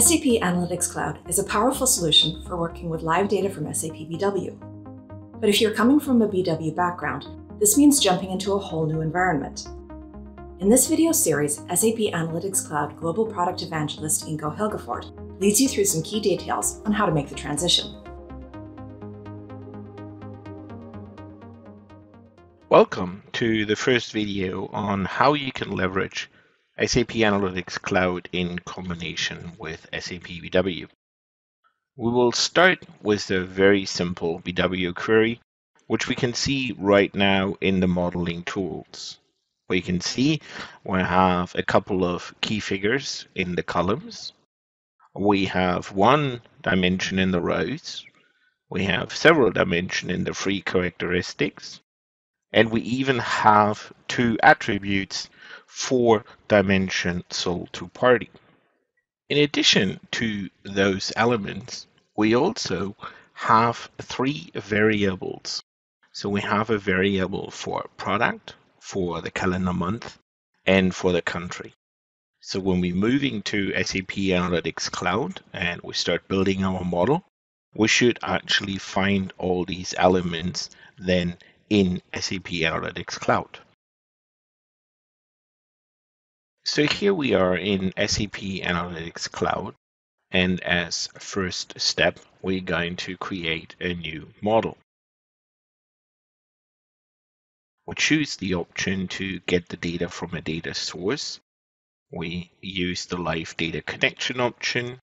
SAP Analytics Cloud is a powerful solution for working with live data from SAP BW. But if you're coming from a BW background, this means jumping into a whole new environment. In this video series, SAP Analytics Cloud Global Product Evangelist Ingo Hilgefort leads you through some key details on how to make the transition. Welcome to the first video on how you can leverage SAP Analytics Cloud in combination with SAP BW. We will start with a very simple BW query, which we can see right now in the modeling tools. We can see we have a couple of key figures in the columns. We have one dimension in the rows. We have several dimensions in the free characteristics. And we even have two attributes for dimension sold to party. In addition to those elements, we also have three variables. So we have a variable for product, for the calendar month, and for the country. So when we're moving to SAP Analytics Cloud and we start building our model, we should actually find all these elements then in SAP Analytics Cloud. So here we are in SAP Analytics Cloud, and as first step, we're going to create a new model. We choose the option to get the data from a data source. We use the live data connection option.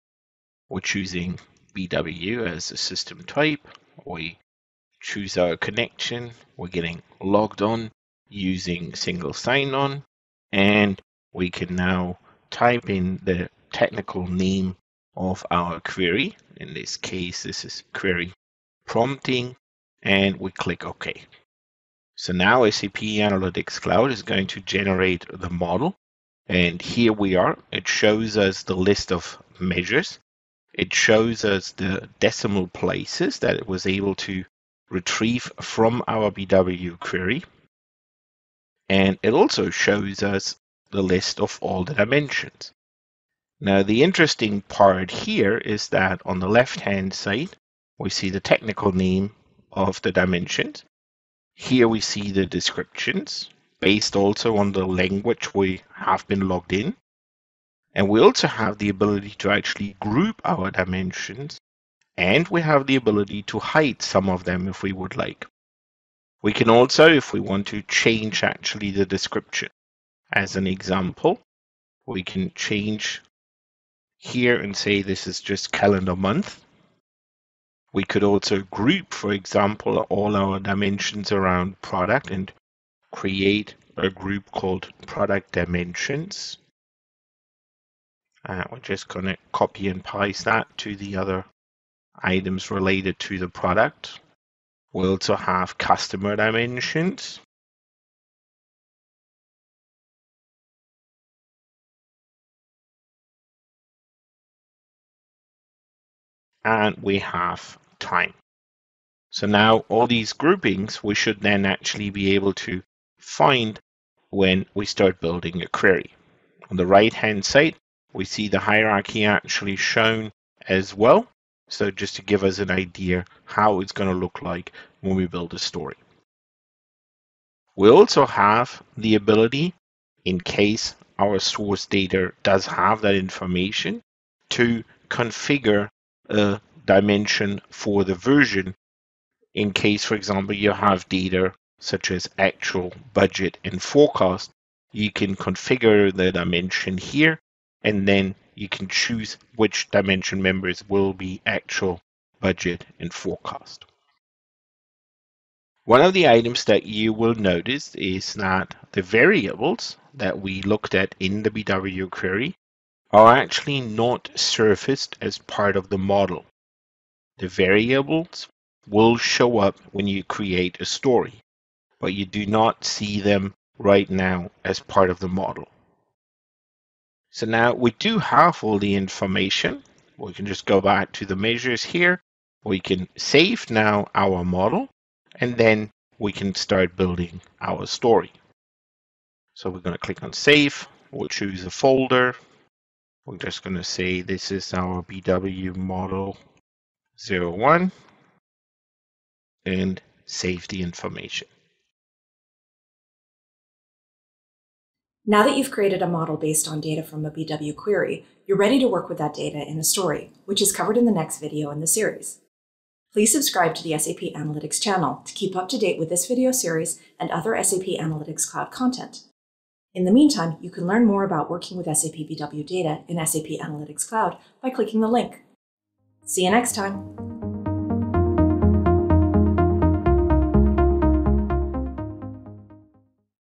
We're choosing BW as a system type. We choose our connection. We're getting logged on using single sign-on, and we can now type in the technical name of our query. In this case, this is query prompting, and we click OK. So now SAP Analytics Cloud is going to generate the model. And here we are. It shows us the list of measures. It shows us the decimal places that it was able to retrieve from our BW query. And it also shows us the list of all the dimensions. Now, the interesting part here is that on the left-hand side, we see the technical name of the dimensions. Here we see the descriptions based also on the language we have been logged in. And we also have the ability to actually group our dimensions, and we have the ability to hide some of them if we would like. We can also, if we want to, change actually the description. As an example, we can change here and say this is just calendar month. We could also group, for example, all our dimensions around product and create a group called product dimensions. We're just going to copy and paste that to the other items related to the product. We also have customer dimensions. And we have time. So now all these groupings, we should then actually be able to find when we start building a query. On the right-hand side, we see the hierarchy actually shown as well. So just to give us an idea how it's going to look like when we build a story. We also have the ability, in case our source data does have that information, to configure a dimension for the version in case, for example, you have data such as actual, budget, and forecast. You can configure the dimension here, and then you can choose which dimension members will be actual, budget, and forecast. One of the items that you will notice is that the variables that we looked at in the BW query are actually not surfaced as part of the model. The variables will show up when you create a story, but you do not see them right now as part of the model. So now we do have all the information. We can just go back to the measures here. We can save now our model, and then we can start building our story. So we're going to click on Save. We'll choose a folder. We're just going to say this is our BW model 01 and save the information. Now that you've created a model based on data from a BW query, you're ready to work with that data in a story, which is covered in the next video in the series. Please subscribe to the SAP Analytics channel to keep up to date with this video series and other SAP Analytics Cloud content. In the meantime, you can learn more about working with SAP BW data in SAP Analytics Cloud by clicking the link. See you next time.